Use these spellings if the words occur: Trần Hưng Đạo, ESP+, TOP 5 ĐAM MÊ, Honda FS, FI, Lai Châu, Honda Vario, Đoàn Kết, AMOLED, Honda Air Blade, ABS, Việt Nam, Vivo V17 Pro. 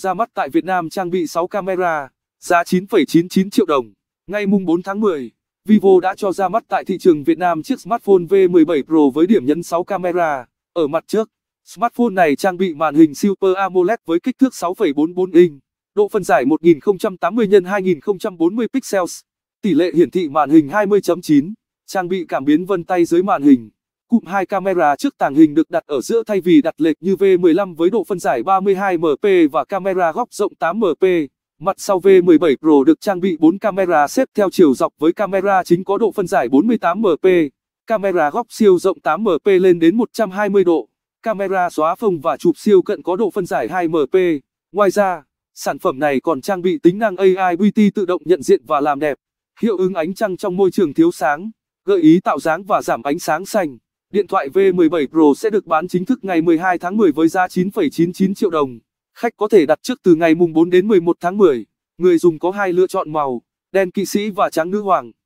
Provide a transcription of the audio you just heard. ra mắt tại Việt Nam trang bị 6 camera, giá 9,99 triệu đồng. Ngay mùng 4 tháng 10, Vivo đã cho ra mắt tại thị trường Việt Nam chiếc smartphone V17 Pro với điểm nhấn 6 camera. Ở mặt trước, smartphone này trang bị màn hình Super AMOLED với kích thước 6,44 inch, độ phân giải 1080x2040 pixels, tỷ lệ hiển thị màn hình 20.9, trang bị cảm biến vân tay dưới màn hình. Cụm 2 camera trước tàng hình được đặt ở giữa thay vì đặt lệch như V15 với độ phân giải 32mm và camera góc rộng 8mm. Mặt sau V17 Pro được trang bị 4 camera xếp theo chiều dọc với camera chính có độ phân giải 48mm, camera góc siêu rộng 8mm lên đến 120 độ, camera xóa phông và chụp siêu cận có độ phân giải 2mm. Ngoài ra, sản phẩm này còn trang bị tính năng AI Beauty tự động nhận diện và làm đẹp, hiệu ứng ánh trăng trong môi trường thiếu sáng, gợi ý tạo dáng và giảm ánh sáng xanh. Điện thoại V17 Pro sẽ được bán chính thức ngày 12 tháng 10 với giá 9,99 triệu đồng. Khách có thể đặt trước từ ngày mùng 4 đến 11 tháng 10. Người dùng có hai lựa chọn màu, đen kỵ sĩ và trắng nữ hoàng.